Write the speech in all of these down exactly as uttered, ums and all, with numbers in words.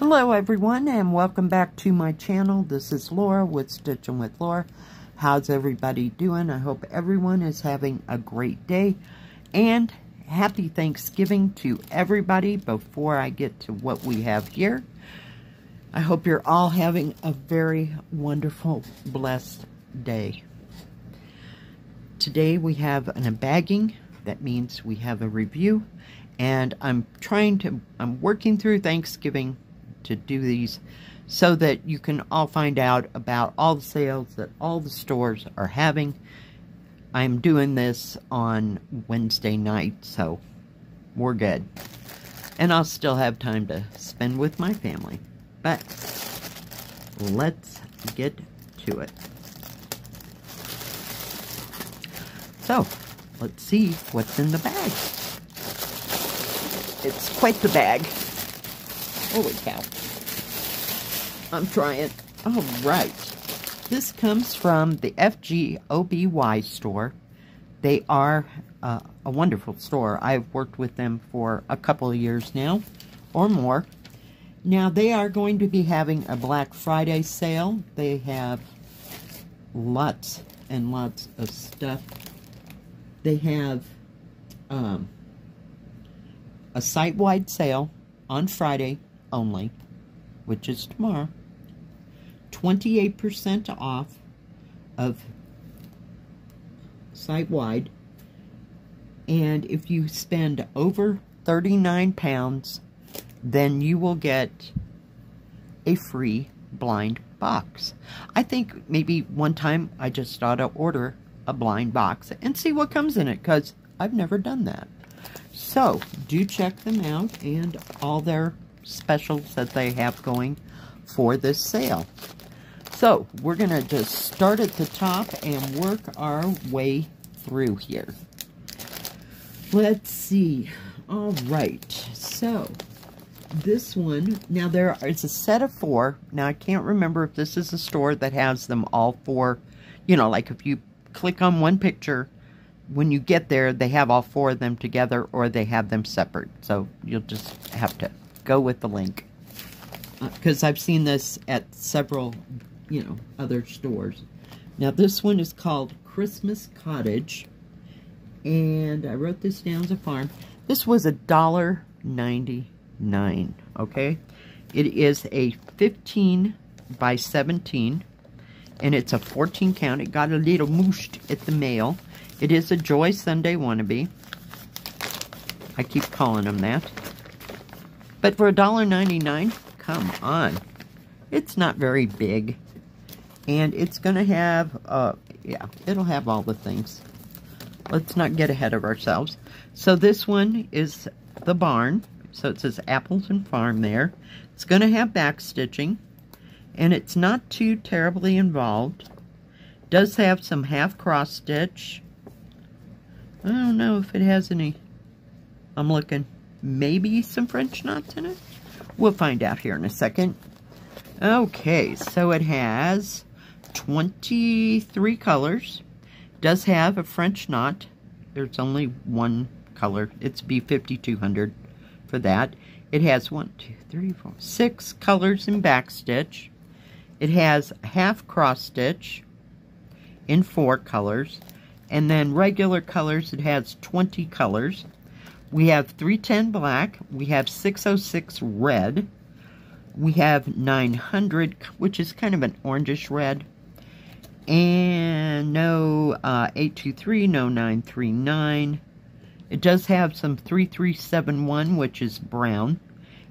Hello everyone, and welcome back to my channel. This is Laura with Stitching with Laura. How's everybody doing? I hope everyone is having a great day, and happy Thanksgiving to everybody. Before I get to what we have here, I hope you're all having a very wonderful, blessed day. Today we have an unbagging. That means we have a review, and I'm trying to, I'm working through Thanksgiving to do these so that you can all find out about all the sales that all the stores are having. I'm doing this on Wednesday night, so we're good. And I'll still have time to spend with my family. But let's get to it. So, let's see what's in the bag. It's quite the bag. Holy cow. I'm trying. All right. This comes from the F G O B Y store. They are uh, a wonderful store. I've worked with them for a couple of years now, or more. Now, they are going to be having a Black Friday sale. They have lots and lots of stuff. They have um, a site-wide sale on Friday only, which is tomorrow, twenty-eight percent off of site-wide, and if you spend over thirty-nine pounds, then you will get a free blind box. I think maybe one time I just ought to order a blind box and see what comes in it, because I've never done that. So, do check them out and all their specials that they have going for this sale. So, we're going to just start at the top and work our way through here. Let's see. All right. So, this one. Now, there is a set of four. Now, I can't remember if this is a store that has them all four. You know, like if you click on one picture, when you get there, they have all four of them together, or they have them separate. So, you'll just have to go with the link, because uh, I've seen this at several, you know, other stores. Now, this one is called Christmas Cottage, and I wrote this down as a farm. This was a dollar ninety-nine, okay? It is a fifteen by seventeen, and it's a fourteen count. It got a little mooshed at the mail. It is a Joy Sunday wannabe. I keep calling them that. But for a dollar ninety-nine, come on. It's not very big. And it's going to have, uh, yeah, it'll have all the things. Let's not get ahead of ourselves. So this one is the barn. So it says Appleton Farm there. It's going to have back stitching. And it's not too terribly involved. Does have some half cross stitch. I don't know if it has any. I'm looking. Maybe some French knots in it? We'll find out here in a second. Okay, so it has twenty-three colors. Does have a French knot. There's only one color. It's B fifty-two hundred for that. It has one, two, three, four, six colors in backstitch. It has half cross stitch in four colors. And then regular colors, it has twenty colors. We have three ten black, we have six oh six red, we have nine hundred, which is kind of an orangish red, and no uh, eight two three, no nine three nine. It does have some three three seven one, which is brown,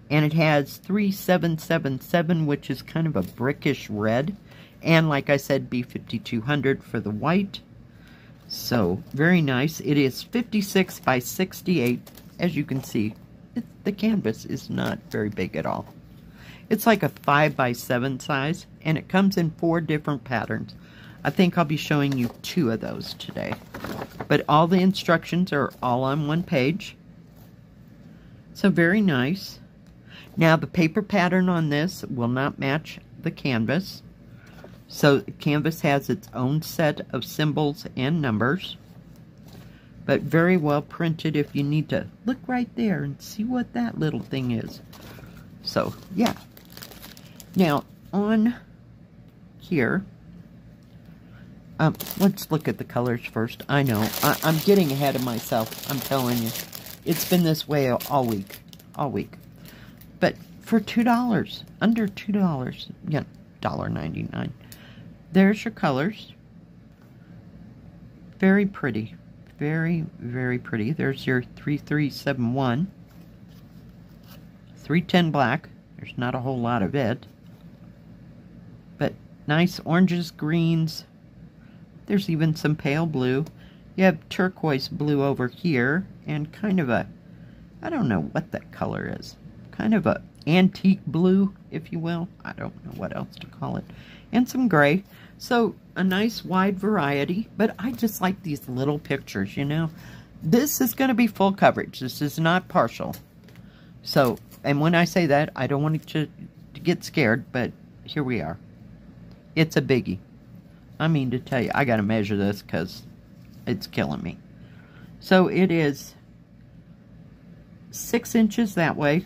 and it has three seven seven seven, which is kind of a brickish red, and like I said, B fifty-two hundred for the white. So, very nice. It is fifty-six by sixty-eight. As you can see, it, the canvas is not very big at all. It's like a five by seven size, and it comes in four different patterns. I think I'll be showing you two of those today. But all the instructions are all on one page. So, very nice. Now, the paper pattern on this will not match the canvas. So, canvas has its own set of symbols and numbers, but very well printed if you need to look right there and see what that little thing is. So, yeah, Now, on here, um, let's look at the colors first. I know, I, I'm getting ahead of myself, I'm telling you. It's been this way all week, all week. But for two dollars, under two dollars, yeah, one ninety-nine, there's your colors. Very pretty, very, very pretty. There's your three three seven one, three ten black. There's not a whole lot of it, but nice oranges, greens. There's even some pale blue. You have turquoise blue over here, and kind of a, I don't know what that color is, kind of a antique blue, if you will. I don't know what else to call it. And some gray. So a nice wide variety, but I just like these little pictures, you know. This is going to be full coverage. This is not partial. So, and when I say that, I don't want it to, to get scared, but here we are. It's a biggie. I mean to tell you, I got to measure this because it's killing me. So it is six inches that way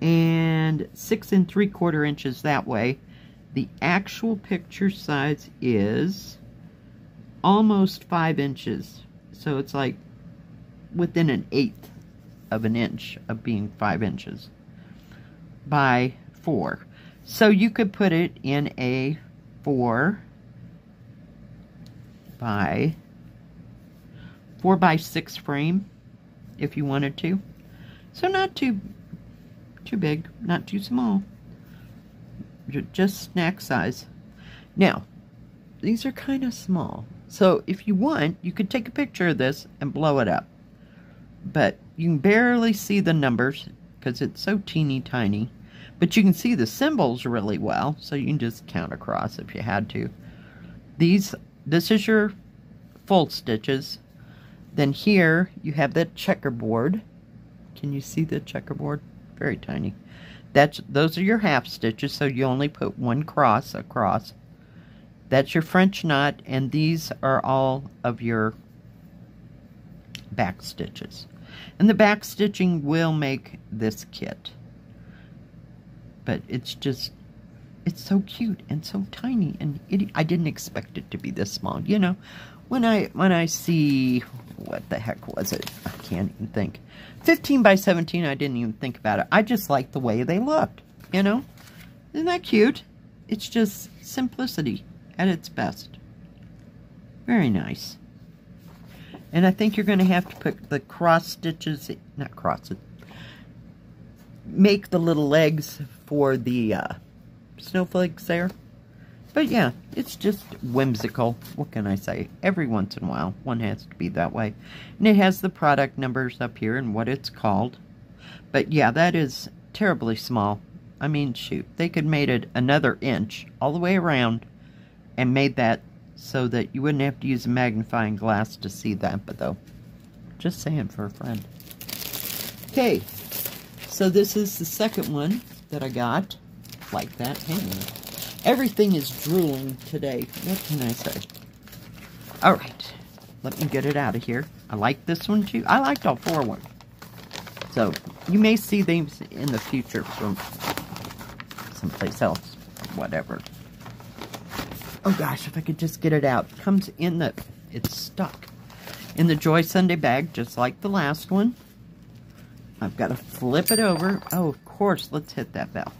and six and three quarter inches that way. The actual picture size is almost five inches. So it's like within an eighth of an inch of being five inches by four. So you could put it in a four by four by six frame if you wanted to. So not too too big, not too small. Just snack size. Now, these are kind of small. So if you want, you could take a picture of this and blow it up. But you can barely see the numbers because it's so teeny tiny. But you can see the symbols really well, so you can just count across if you had to. These, this is your full stitches. Then here you have that checkerboard. Can you see the checkerboard? Very tiny. That's, those are your half stitches, so you only put one cross across. That's your French knot, and these are all of your back stitches. And the back stitching will make this kit. But it's just, it's so cute and so tiny, and it, I didn't expect it to be this small. You know, when I, when I see, what the heck was it? I can't even think. fifteen by seventeen, I didn't even think about it. I just liked the way they looked, you know? Isn't that cute? It's just simplicity at its best. Very nice. And I think you're going to have to put the cross stitches, not crosses, make the little legs for the uh, snowflakes there. But yeah, it's just whimsical. What can I say? Every once in a while, one has to be that way. And it has the product numbers up here and what it's called. But yeah, that is terribly small. I mean, shoot, they could have made it another inch all the way around and made that so that you wouldn't have to use a magnifying glass to see that, but though, just saying for a friend. Okay, so this is the second one that I got like that. Hang on. Everything is drooling today. What can I say? All right. Let me get it out of here. I like this one, too. I liked all four ones. So, you may see these in the future from someplace else. Whatever. Oh, gosh. If I could just get it out. It comes in the... It's stuck. In the Joy Sunday bag, just like the last one. I've got to flip it over. Oh, of course. Let's hit that bell.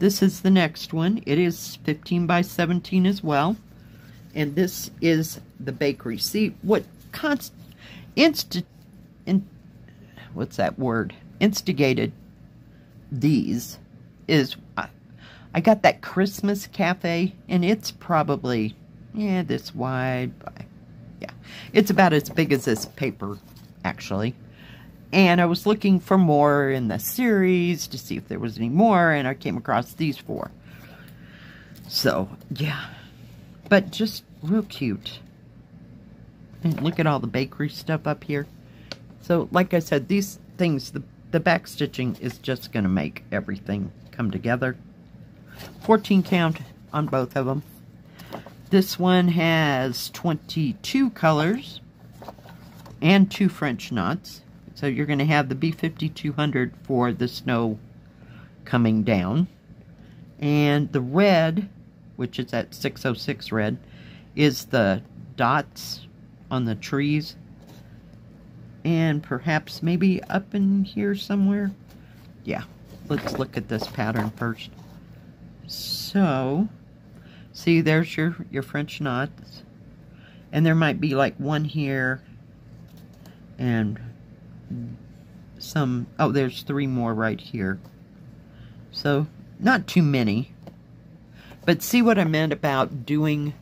This is the next one. It is fifteen by seventeen as well. And this is the bakery. See, what const... Insti... In, what's that word? Instigated these is... I, I got that Christmas cafe, and it's probably... Yeah, this wide by... Yeah. It's about as big as this paper, actually. And I was looking for more in the series to see if there was any more, and I came across these four. So, yeah. But just real cute. And look at all the bakery stuff up here. So, like I said, these things, the, the back stitching is just going to make everything come together. fourteen count on both of them. This one has twenty-two colors and two French knots. So you're going to have the B fifty-two hundred for the snow coming down. And the red, which is that six oh six red, is the dots on the trees. And perhaps maybe up in here somewhere. Yeah, let's look at this pattern first. So, see, there's your, your French knots. And there might be like one here. And some, oh, there's three more right here. So, not too many. But see what I meant about doing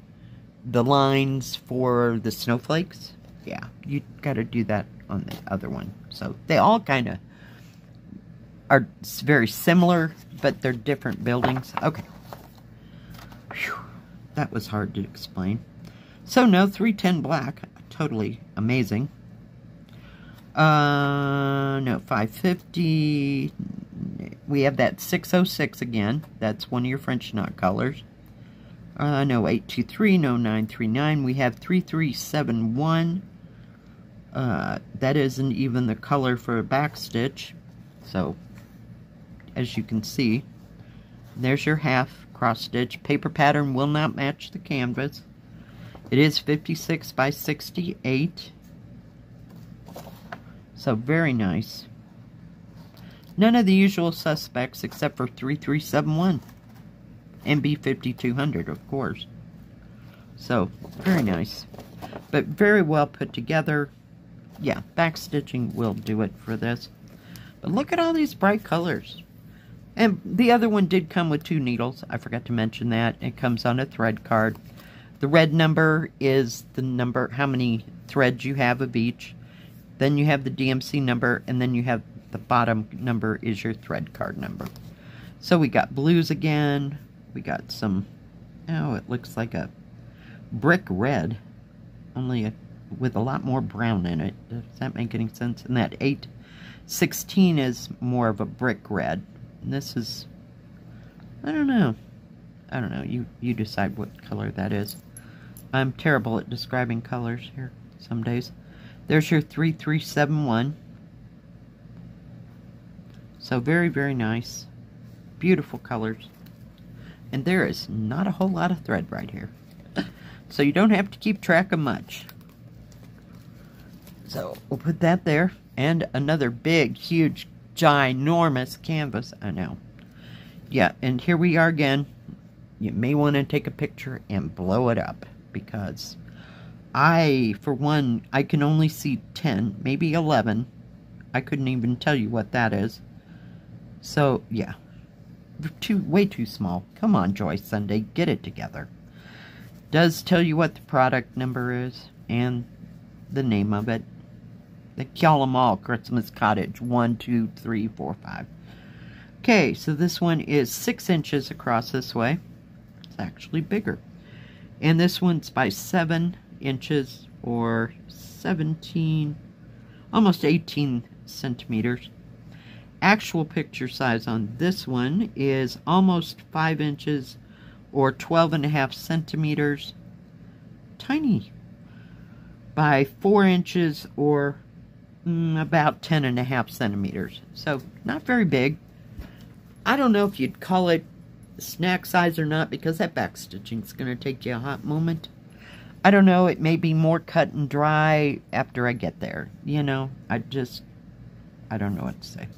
the lines for the snowflakes? Yeah, you got to do that on the other one. So they all kind of are very similar, but they're different buildings. Okay. Whew. That was hard to explain. So no, three ten black. Totally amazing. Uh, no, five fifty. We have that six oh six again. That's one of your French knot colors. Uh, no, eight two three. No, nine three nine. We have three three seven one. Uh, that isn't even the color for a back stitch. So, as you can see, there's your half cross stitch. Paper pattern will not match the canvas. It is fifty-six by sixty-eight. So, very nice. None of the usual suspects except for three three seven one and B fifty-two hundred, of course. So, very nice. But very well put together. Yeah, back stitching will do it for this. But look at all these bright colors. And the other one did come with two needles. I forgot to mention that. It comes on a thread card. The red number is the number, how many threads you have of each. Then you have the D M C number, and then you have the bottom number is your thread card number. So we got blues again. We got some, oh, it looks like a brick red, only a, with a lot more brown in it. Does that make any sense? And that eight sixteen is more of a brick red. And this is, I don't know. I don't know. You, you decide what color that is. I'm terrible at describing colors here some days. There's your three three seven one. So very, very nice. Beautiful colors. And there is not a whole lot of thread right here. So you don't have to keep track of much. So we'll put that there. And another big, huge, ginormous canvas. I know. Yeah, and here we are again. You may want to take a picture and blow it up. Because I, for one, I can only see ten, maybe eleven. I couldn't even tell you what that is. So, yeah. Too, way too small. Come on, Joy Sunday. Get it together. Does tell you what the product number is and the name of it. The Kyala Mall Christmas Cottage. One, two, three, four, five. Okay, so this one is six inches across this way. It's actually bigger. And this one's by seven inches or seventeen, almost eighteen centimeters. Actual picture size on this one is almost five inches or twelve and a half centimeters. Tiny. By four inches or mm, about ten and a half centimeters. So not very big. I don't know if you'd call it snack size or not because that back stitching is going to take you a hot moment. I don't know. It may be more cut and dry after I get there. You know, I just, I don't know what to say.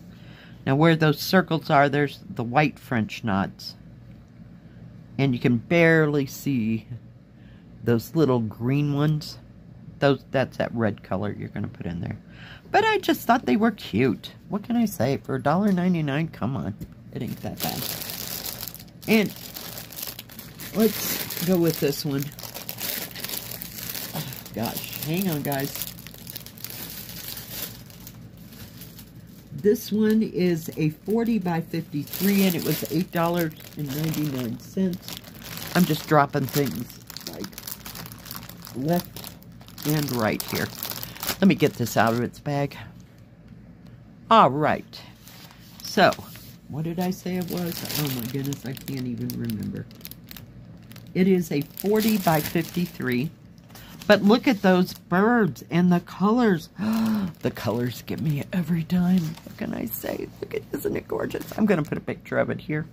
Now where those circles are, there's the white French knots. And you can barely see those little green ones. Those, that's that red color you're going to put in there. But I just thought they were cute. What can I say? For a dollar ninety-nine, come on. It ain't that bad. And let's go with this one. Gosh, hang on, guys. This one is a forty by fifty-three, and it was eight ninety-nine. I'm just dropping things like left and right here. Let me get this out of its bag. All right. So, what did I say it was? Oh, my goodness, I can't even remember. It is a forty by fifty-three. But look at those birds and the colors. The colors get me every time. What can I say? Look at, isn't it gorgeous? I'm going to put a picture of it here.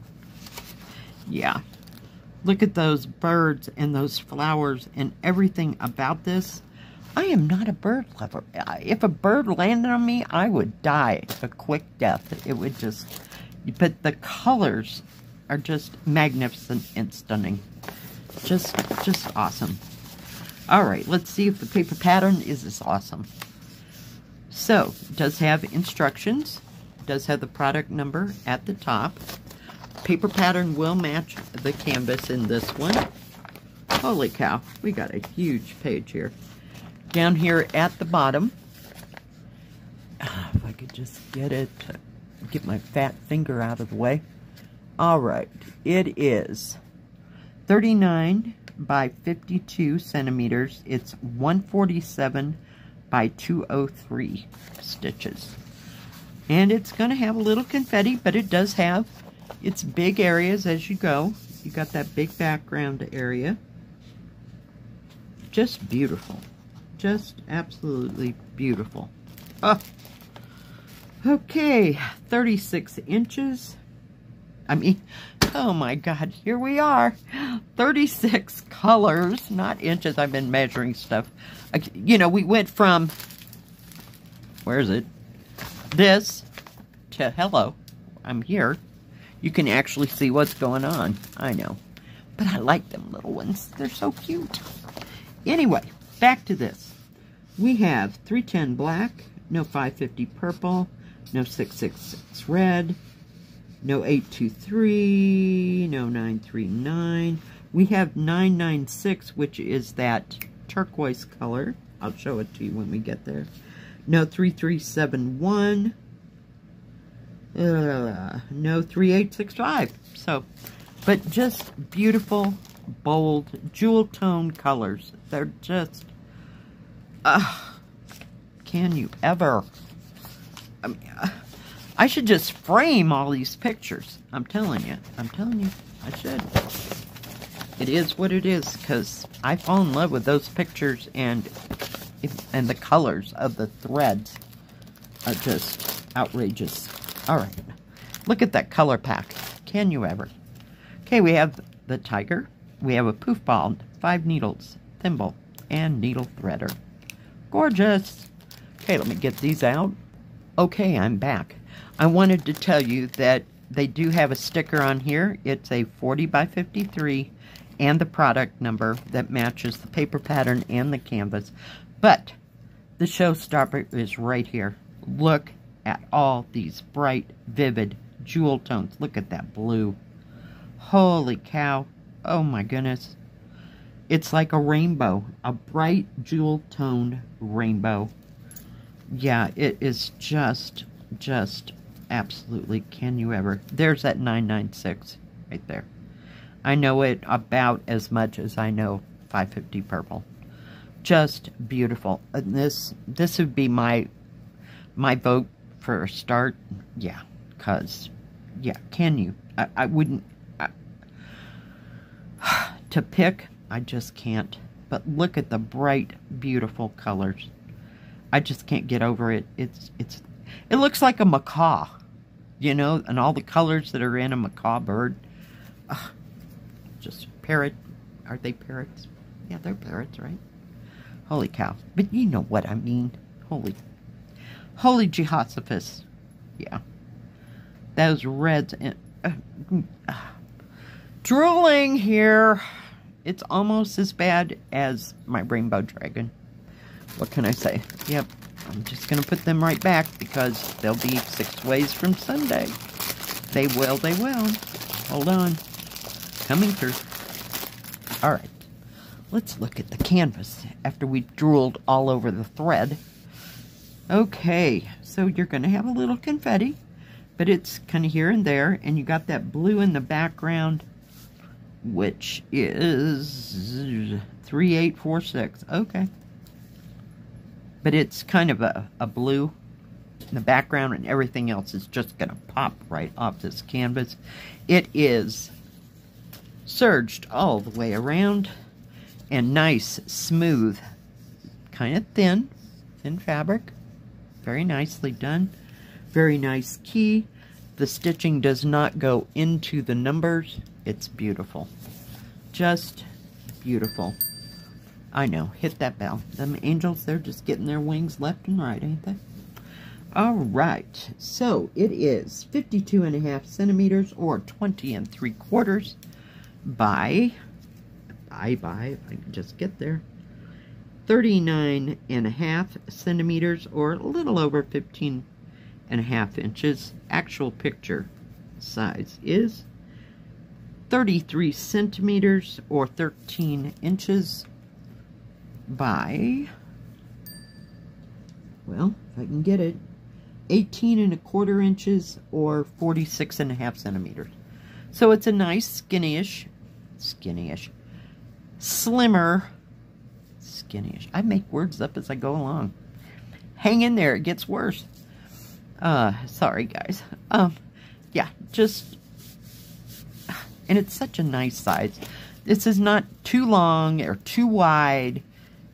Yeah. Look at those birds and those flowers and everything about this. I am not a bird lover. If a bird landed on me, I would die a quick death. It would just, but the colors are just magnificent and stunning. Just, just awesome. All right, let's see if the paper pattern is as awesome. So, it does have instructions. It does have the product number at the top. Paper pattern will match the canvas in this one. Holy cow, we got a huge page here. Down here at the bottom, oh, if I could just get it, get my fat finger out of the way. All right, it is thirty-nine by fifty-two centimeters. It's one forty-seven by two oh three stitches. And it's gonna have a little confetti, but it does have its big areas as you go. You got that big background area. Just beautiful. Just absolutely beautiful. Oh. Okay, thirty-six inches. I mean, oh my God, here we are. thirty-six colors, not inches. I've been measuring stuff. I, you know, we went from, where is it? This to hello, I'm here. You can actually see what's going on. I know, but I like them little ones. They're so cute. Anyway, back to this. We have three ten black, no five fifty purple, no six six six red, no eight two three, no nine three nine. We have nine nine six, which is that turquoise color. I'll show it to you when we get there. No three three seven one, uh, no three eight six five. So, but just beautiful, bold, jewel tone colors. They're just Uh, can you ever? I mean, uh, I should just frame all these pictures. I'm telling you. I'm telling you. I should. It is what it is, because I fall in love with those pictures, and if, and the colors of the threads are just outrageous. All right. Look at that color pack. Can you ever? Okay, we have the tiger. We have a poof ball, five needles, thimble, and needle threader. Gorgeous. Okay, let me get these out. Okay, I'm back. I wanted to tell you that they do have a sticker on here. It's a forty by fifty-three and the product number that matches the paper pattern and the canvas. But the showstopper is right here. Look at all these bright, vivid jewel tones. Look at that blue. Holy cow. Oh my goodness. It's like a rainbow, a bright jewel tone rainbow. Yeah, it is just, just absolutely, can you ever? There's that nine nine six right there. I know it about as much as I know five fifty purple. Just beautiful. And this, this would be my, my vote for a start. Yeah, cause, yeah, can you? I, I wouldn't, I, to pick, I just can't, but look at the bright, beautiful colors. I just can't get over it. It's, it's, it looks like a macaw, you know, and all the colors that are in a macaw bird. Uh, just parrot. Are they parrots? Yeah, they're parrots, right? Holy cow. But you know what I mean. Holy, holy Jehoshaphat. Yeah. Those reds and, uh, uh, drooling here. It's almost as bad as my rainbow dragon. What can I say? Yep, I'm just going to put them right back because they'll be six ways from Sunday. They will, they will. Hold on. Coming through. All right. Let's look at the canvas after we drooled all over the thread. Okay, so you're going to have a little confetti, but it's kind of here and there, and you got that blue in the background, which is three eight four six. Okay. But it's kind of a, a blue in the background, and everything else is just going to pop right off this canvas. It is surged all the way around and nice, smooth, kind of thin, thin fabric. Very nicely done. Very nice key. The stitching does not go into the numbers. It's beautiful. Just beautiful. I know. Hit that bell. Them angels, they're just getting their wings left and right, ain't they? All right. So it is fifty-two and a half centimeters or twenty and three quarters by, by, by, if I can just get there, thirty-nine and a half centimeters or a little over fifteen and a half inches. Actual picture size is thirty-three centimeters or thirteen inches by, well, if I can get it, eighteen and a quarter inches or forty-six and a half centimeters. So it's a nice skinny-ish, skinny-ish, slimmer, skinny-ish. I make words up as I go along. Hang in there, it gets worse. Uh, sorry guys. Um, yeah, just, and it's such a nice size. This is not too long or too wide.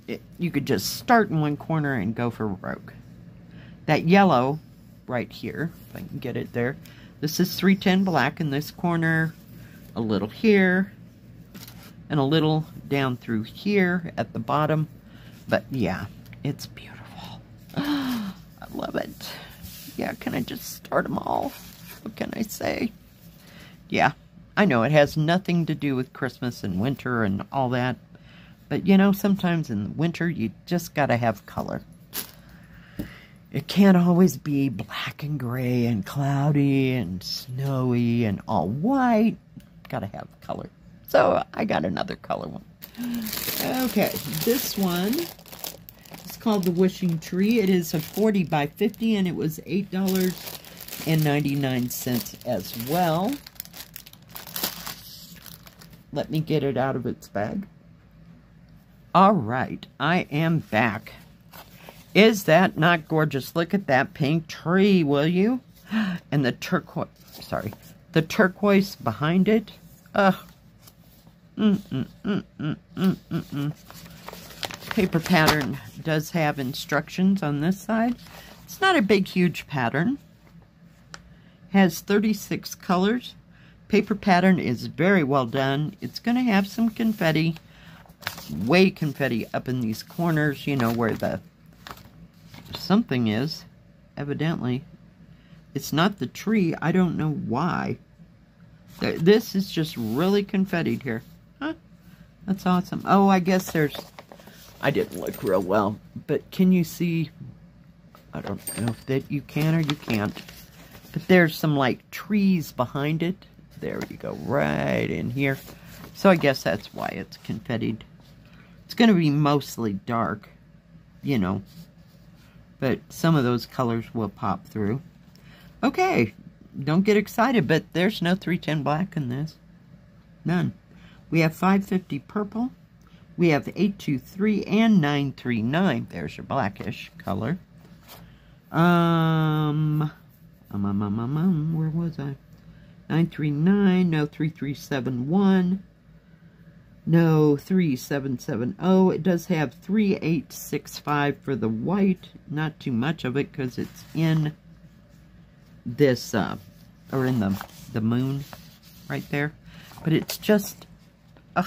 It, you could just start in one corner and go for broke. That yellow right here, if I can get it there. This is three ten black in this corner, a little here, and a little down through here at the bottom. But yeah, it's beautiful. I love it. Yeah, can I just start them all? What can I say? Yeah, I know it has nothing to do with Christmas and winter and all that. But, you know, sometimes in the winter, you just got to have color. It can't always be black and gray and cloudy and snowy and all white. Got to have color. So, I got another color one. Okay, this one is called the Wishing Tree. It is a forty by fifty, and it was eight ninety-nine as well. Let me get it out of its bag. All right, I am back. Is that not gorgeous? Look at that pink tree, will you? And the turquoise, sorry, the turquoise behind it. Ugh. Mm, mm, mm, mm, mm, mm, mm. Paper pattern does have instructions on this side. It's not a big, huge pattern. Has thirty-six colors. Paper pattern is very well done. It's going to have some confetti. Way confetti up in these corners, you know, where the something is. Evidently, it's not the tree. I don't know why. This is just really confettied here. Huh? That's awesome. Oh, I guess there's... I didn't look real well, but can you see... I don't know if that you can or you can't. But there's some, like, trees behind it. There you go. Right in here. So I guess that's why it's confettied. It's going to be mostly dark, you know, but some of those colors will pop through. Okay, don't get excited, but there's no three ten black in this. None. We have five fifty purple. We have eight twenty-three and nine thirty-nine. There's your blackish color. Um, um, um, um, um, um where was I? nine thirty-nine, no three three seven one. No, three seven seven zero. It does have three eight six five for the white. Not too much of it because it's in this, uh, or in the, the moon right there. But it's just, uh,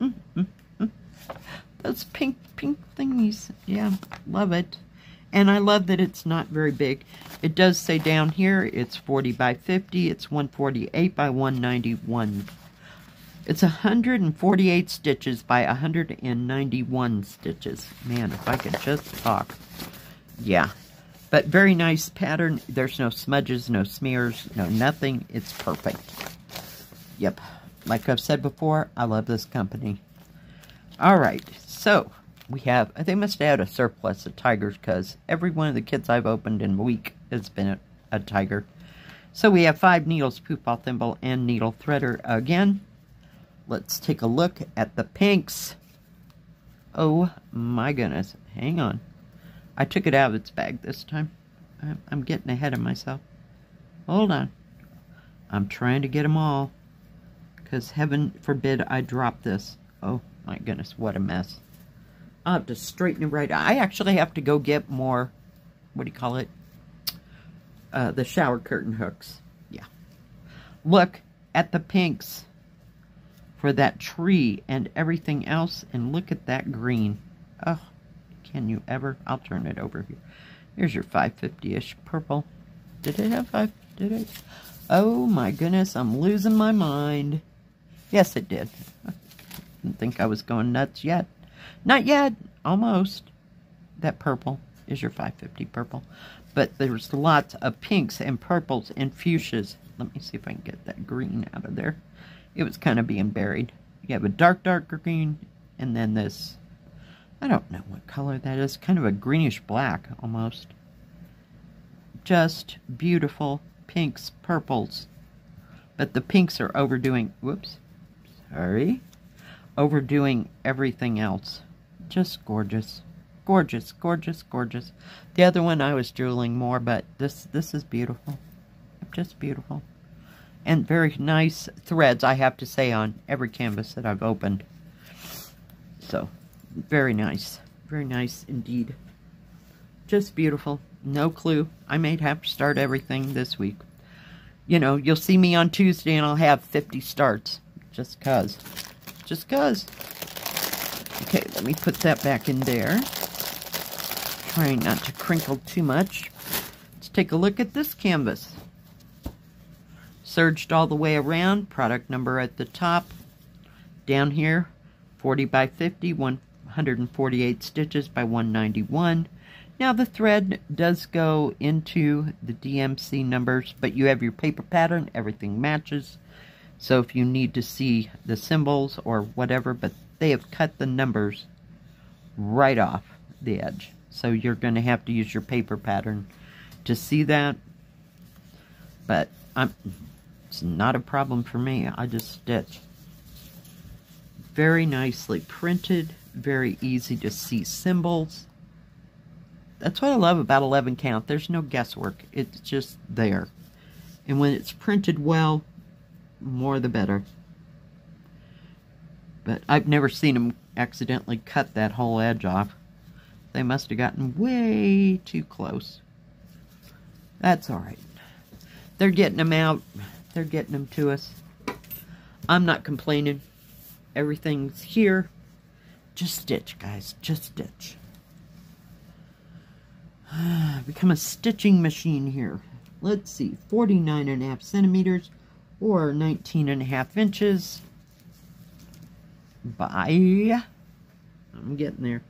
mm, mm, mm. Those pink, pink thingies. Yeah, love it. And I love that it's not very big. It does say down here, it's forty by fifty. It's one forty-eight by one ninety-one. It's one hundred forty-eight stitches by one hundred ninety-one stitches. Man, if I could just talk. Yeah. But very nice pattern. There's no smudges, no smears, no nothing. It's perfect. Yep. Like I've said before, I love this company. All right. So, we have... They must have had a surplus of tigers because every one of the kits I've opened in a week has been a, a tiger. So, we have five needles, poop ball, thimble, and needle threader again. Let's take a look at the pinks. Oh my goodness. Hang on. I took it out of its bag this time. I'm getting ahead of myself. Hold on. I'm trying to get them all. Because heaven forbid I drop this. Oh my goodness. What a mess. I'll have to straighten it right out. I actually have to go get more what do you call it? Uh, the shower curtain hooks. Yeah. Look at the pinks for that tree and everything else. And look at that green. Oh, can you ever? I'll turn it over here. Here's your five fifty-ish purple. Did it have five? Did it? Oh my goodness, I'm losing my mind. Yes, it did. I didn't think I was going nuts yet. Not yet. Almost. That purple is your five fifty purple. But there's lots of pinks and purples and fuchsias. Let me see if I can get that green out of there. It was kind of being buried. You have a dark, dark green, and then this, I don't know what color that is, kind of a greenish black almost. Just beautiful pinks, purples. But the pinks are overdoing, whoops, sorry, overdoing everything else. Just gorgeous. Gorgeous, gorgeous, gorgeous. The other one I was drooling more, but this this is beautiful. Just beautiful. And very nice threads, I have to say, on every canvas that I've opened. So, very nice. Very nice indeed. Just beautiful. No clue. I may have to start everything this week. You know, you'll see me on Tuesday and I'll have fifty starts. Just cuz. Just cuz. Okay, let me put that back in there. Trying not to crinkle too much. Let's take a look at this canvas. Surged all the way around. Product number at the top. Down here, forty by fifty, one hundred forty-eight stitches by one ninety-one. Now the thread does go into the D M C numbers, but you have your paper pattern. Everything matches. So if you need to see the symbols or whatever, but they have cut the numbers right off the edge. So you're going to have to use your paper pattern to see that. But I'm, it's not a problem for me. I just stitch. Very nicely printed. Very easy to see symbols. That's what I love about eleven count. There's no guesswork. It's just there. And when it's printed well, more the better. But I've never seen them accidentally cut that whole edge off. They must have gotten way too close. That's all right. They're getting them out. They're getting them to us. I'm not complaining. Everything's here. Just stitch, guys. Just stitch. Become a stitching machine here. Let's see. forty-nine and a half centimeters or nineteen and a half inches. By, I'm getting there,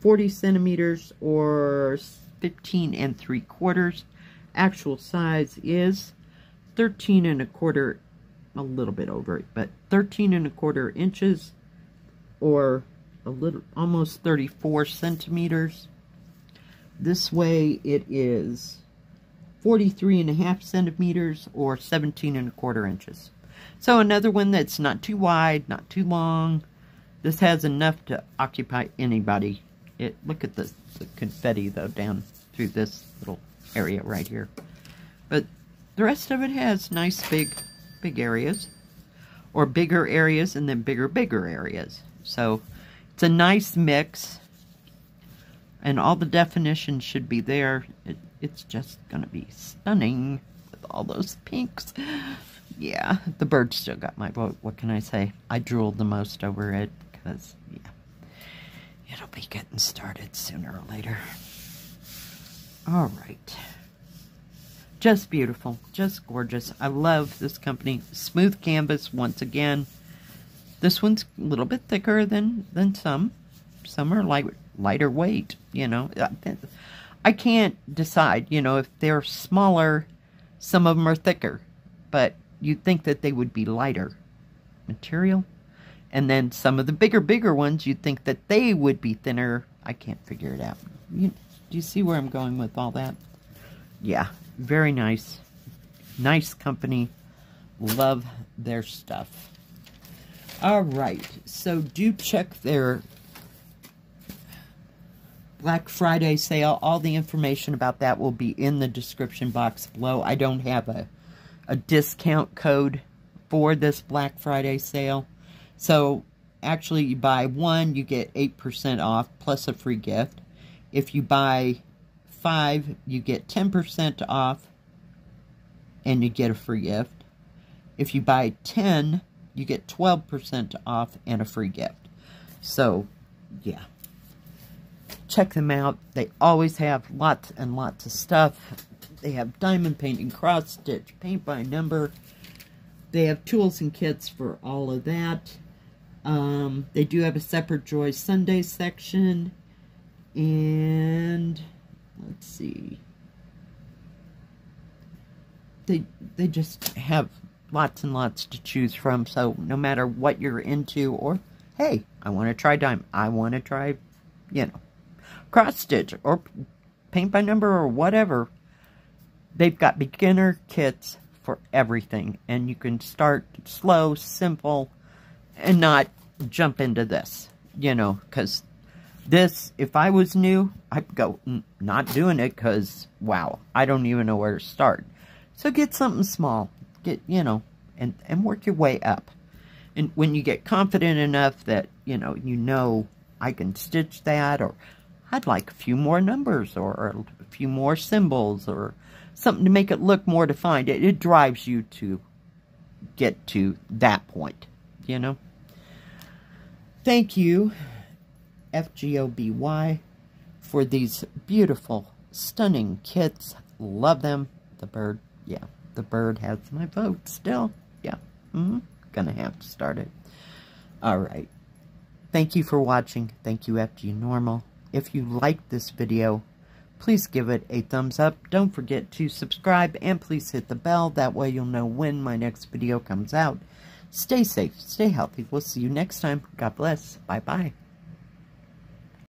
forty centimeters or fifteen and three quarters. Actual size is thirteen and a quarter, a little bit over it, but thirteen and a quarter inches or a little, almost thirty-four centimeters. This way it is forty-three and a half centimeters or seventeen and a quarter inches. So another one that's not too wide, not too long. This has enough to occupy anybody. It, look at the, the confetti, though, down through this little area right here. But the rest of it has nice big, big areas. Or bigger areas and then bigger, bigger areas. So it's a nice mix. And all the definition should be there. It, it's just going to be stunning with all those pinks. Yeah, the bird still got my vote. What can I say? I drooled the most over it because, yeah, it'll be getting started sooner or later. All right. Just beautiful. Just gorgeous. I love this company. Smooth canvas once again. This one's a little bit thicker than, than some. Some are light, lighter weight, you know. I can't decide, you know, if they're smaller, some of them are thicker. But you'd think that they would be lighter material. And then some of the bigger, bigger ones, you'd think that they would be thinner. I can't figure it out. You, do you see where I'm going with all that? Yeah, very nice. Nice company. Love their stuff. All right, so do check their Black Friday sale. All the information about that will be in the description box below. I don't have a... a discount code for this Black Friday sale. So actually you buy one, you get eight percent off plus a free gift. If you buy five, you get ten percent off and you get a free gift. If you buy ten, you get twelve percent off and a free gift. So, yeah. Check them out. They always have lots and lots of stuff. They have diamond painting, cross stitch, paint by number. They have tools and kits for all of that. Um, they do have a separate Joy Sunday section. And let's see. They, they just have lots and lots to choose from. So no matter what you're into, or, hey, I want to try diamond. I want to try, you know, cross stitch or paint by number or whatever. They've got beginner kits for everything. And you can start slow, simple, and not jump into this, you know, because this, if I was new, I'd go, not doing it because, wow, I don't even know where to start. So get something small, get, you know, and, and work your way up. And when you get confident enough that, you know, you know, I can stitch that, or I'd like a few more numbers, or, or a few more symbols, or something to make it look more defined. It, it drives you to get to that point, you know. Thank you, F G O B Y, for these beautiful, stunning kits. Love them. The bird, yeah, the bird has my vote still. Yeah, mm-hmm. Gonna have to start it. All right. Thank you for watching. Thank you, F G Normal. If you liked this video, please give it a thumbs up. Don't forget to subscribe, and please hit the bell. That way you'll know when my next video comes out. Stay safe. Stay healthy. We'll see you next time. God bless. Bye-bye.